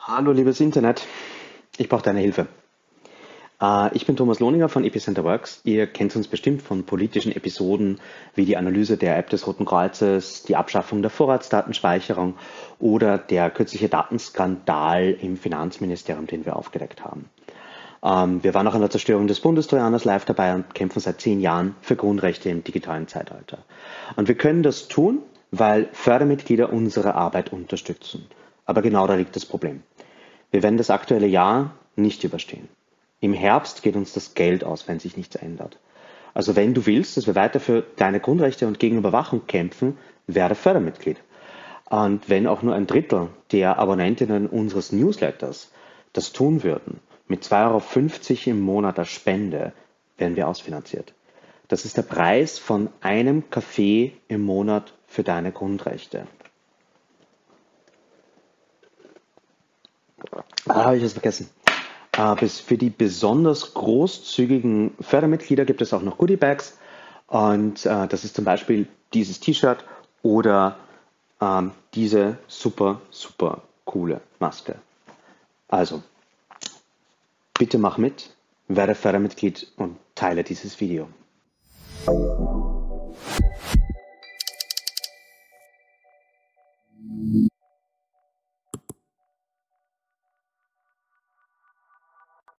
Hallo liebes Internet, ich brauche deine Hilfe. Ich bin Thomas Lohninger von Epicenter Works. Ihr kennt uns bestimmt von politischen Episoden wie die Analyse der App des Roten Kreuzes, die Abschaffung der Vorratsdatenspeicherung oder der kürzliche Datenskandal im Finanzministerium, den wir aufgedeckt haben. Wir waren auch an der Zerstörung des Bundestrojaners live dabei und kämpfen seit 10 Jahren für Grundrechte im digitalen Zeitalter. Und wir können das tun, weil Fördermitglieder unsere Arbeit unterstützen. Aber genau da liegt das Problem. Wir werden das aktuelle Jahr nicht überstehen. Im Herbst geht uns das Geld aus, wenn sich nichts ändert. Also wenn du willst, dass wir weiter für deine Grundrechte und gegen Überwachung kämpfen, werde Fördermitglied. Und wenn auch nur ein Drittel der Abonnentinnen unseres Newsletters das tun würden, mit 2,50 € im Monat als Spende werden wir ausfinanziert. Das ist der Preis von einem Kaffee im Monat für deine Grundrechte. Ah, habe ich was vergessen. Für die besonders großzügigen Fördermitglieder gibt es auch noch Goodiebags. Und das ist zum Beispiel dieses T-Shirt oder diese super coole Maske. Also, bitte mach mit, werde Fördermitglied und teile dieses Video.